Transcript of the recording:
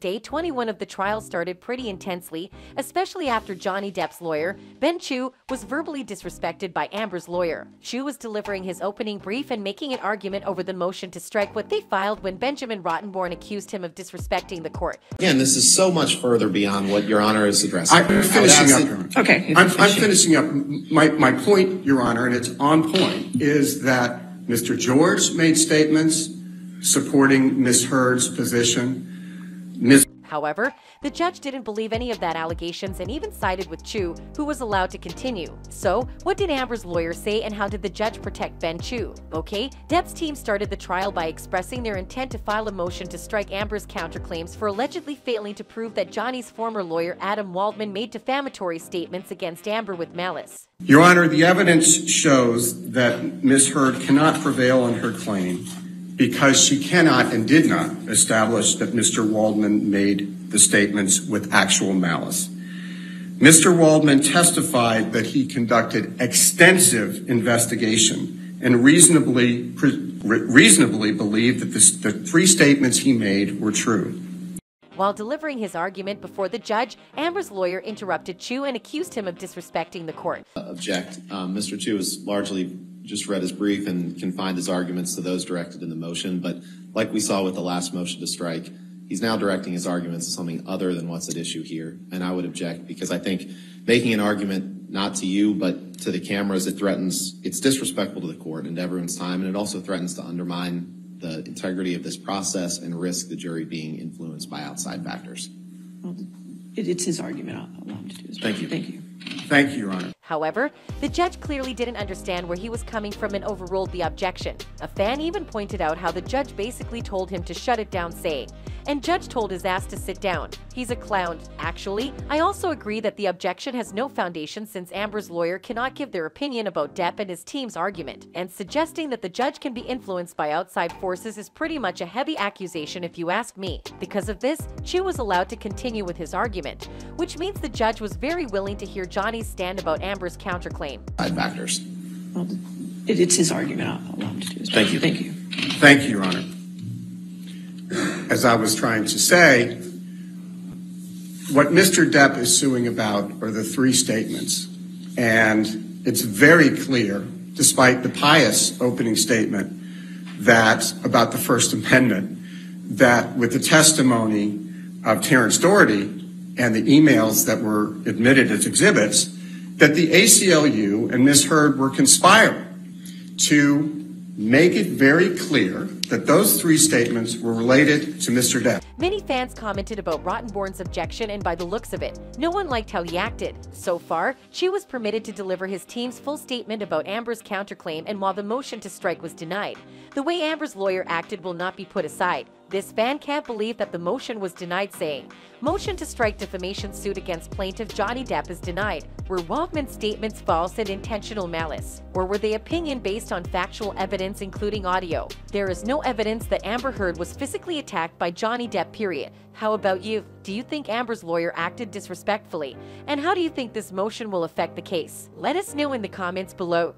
Day 21 of the trial started pretty intensely, especially after Johnny Depp's lawyer, Ben Chew, was verbally disrespected by Amber's lawyer. Chew was delivering his opening brief and making an argument over the motion to strike what they filed when Benjamin Rottenborn accused him of disrespecting the court. Again, this is so much further beyond what Your Honor is addressing. I'm finishing up. Okay. I'm finishing up. My point, Your Honor, and it's on point, is that Mr. George made statements supporting Ms. Heard's position. However, the judge didn't believe any of that allegations and even sided with Chew, who was allowed to continue. So, what did Amber's lawyer say and how did the judge protect Ben Chew? Okay, Depp's team started the trial by expressing their intent to file a motion to strike Amber's counterclaims for allegedly failing to prove that Johnny's former lawyer Adam Waldman made defamatory statements against Amber with malice. Your Honor, the evidence shows that Ms. Heard cannot prevail on her claim, because she cannot and did not establish that Mr. Waldman made the statements with actual malice. Mr. Waldman testified that he conducted extensive investigation and reasonably believed that the three statements he made were true. While delivering his argument before the judge, Amber's lawyer interrupted Chew and accused him of disrespecting the court. Mr. Chew is largely just read his brief and confined his arguments to those directed in the motion, but like we saw with the last motion to strike, he's now directing his arguments to something other than what's at issue here, and I would object because I think making an argument not to you but to the cameras, it's disrespectful to the court and to everyone's time, and it also threatens to undermine the integrity of this process and risk the jury being influenced by outside factors. Well, it's his argument. I'll allow him to do his argument. Thank you. Thank you. Thank you, Your Honor. However, the judge clearly didn't understand where he was coming from and overruled the objection. A fan even pointed out how the judge basically told him to shut it down, saying, "And judge told his ass to sit down. He's a clown." Actually, I also agree that the objection has no foundation since Amber's lawyer cannot give their opinion about Depp and his team's argument, and suggesting that the judge can be influenced by outside forces is pretty much a heavy accusation if you ask me. Because of this, Chew was allowed to continue with his argument, which means the judge was very willing to hear Johnny's stand about Amber's counterclaim. Factors. Well, it's his argument. I'll allow him to do his Thank you. Thank you. Thank you, Your Honor. As I was trying to say, what Mr. Depp is suing about are the three statements. And it's very clear, despite the pious opening statement that about the First Amendment, that with the testimony of Terrence Doherty and the emails that were admitted as exhibits, that the ACLU and Ms. Heard were conspiring to make it very clear that those three statements were related to Mr. Depp. Many fans commented about Rottenborn's objection, and by the looks of it, no one liked how he acted. So far, Chew was permitted to deliver his team's full statement about Amber's counterclaim, and while the motion to strike was denied, the way Amber's lawyer acted will not be put aside. This fan can't believe that the motion was denied, saying, "Motion to strike defamation suit against plaintiff Johnny Depp is denied. Were Waldman's statements false and intentional malice? Or were they opinion based on factual evidence including audio? There is no evidence that Amber Heard was physically attacked by Johnny Depp, period." How about you? Do you think Amber's lawyer acted disrespectfully? And how do you think this motion will affect the case? Let us know in the comments below.